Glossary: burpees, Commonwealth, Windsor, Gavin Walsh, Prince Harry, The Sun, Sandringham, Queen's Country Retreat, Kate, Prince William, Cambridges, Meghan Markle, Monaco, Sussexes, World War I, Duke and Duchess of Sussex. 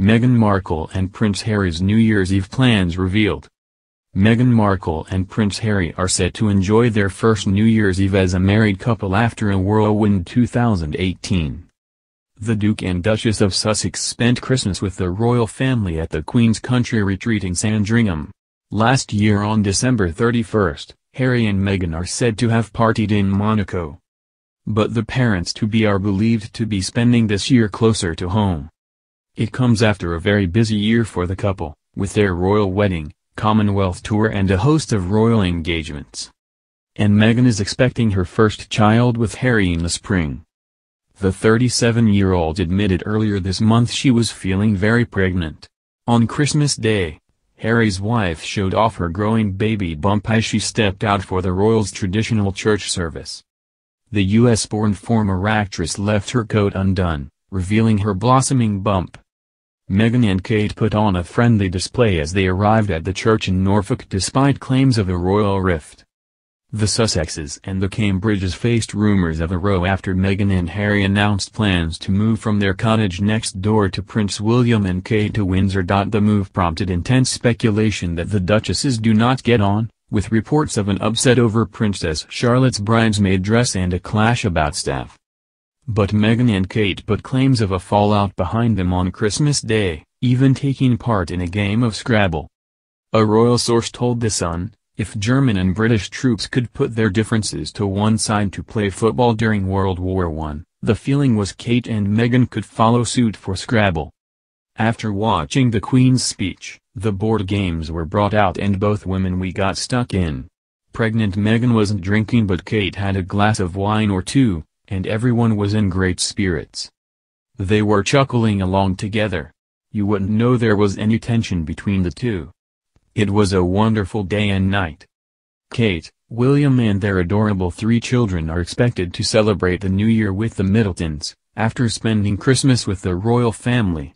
Meghan Markle and Prince Harry's New Year's Eve plans revealed. Meghan Markle and Prince Harry are set to enjoy their first New Year's Eve as a married couple after a whirlwind 2018. The Duke and Duchess of Sussex spent Christmas with the royal family at the Queen's Country Retreat in Sandringham. Last year on December 31st, Harry and Meghan are said to have partied in Monaco. But the parents-to-be are believed to be spending this year closer to home. It comes after a very busy year for the couple, with their royal wedding, Commonwealth tour and a host of royal engagements. And Meghan is expecting her first child with Harry in the spring. The 37-year-old admitted earlier this month she was feeling very pregnant. On Christmas Day, Harry's wife showed off her growing baby bump as she stepped out for the royals' traditional church service. The US-born former actress left her coat undone, revealing her blossoming bump. Meghan and Kate put on a friendly display as they arrived at the church in Norfolk despite claims of a royal rift. The Sussexes and the Cambridges faced rumors of a row after Meghan and Harry announced plans to move from their cottage next door to Prince William and Kate to Windsor. The move prompted intense speculation that the duchesses do not get on, with reports of an upset over Princess Charlotte's bridesmaid dress and a clash about staff. But Meghan and Kate put claims of a fallout behind them on Christmas Day, even taking part in a game of Scrabble. A royal source told The Sun, if German and British troops could put their differences to one side to play football during World War I, the feeling was Kate and Meghan could follow suit for Scrabble. After watching the Queen's speech, the board games were brought out and both women got stuck in. Pregnant Meghan wasn't drinking but Kate had a glass of wine or two, and everyone was in great spirits. They were chuckling along together. You wouldn't know there was any tension between the two. It was a wonderful day and night. Kate, William and their adorable three children are expected to celebrate the New Year with the Middletons, after spending Christmas with the royal family.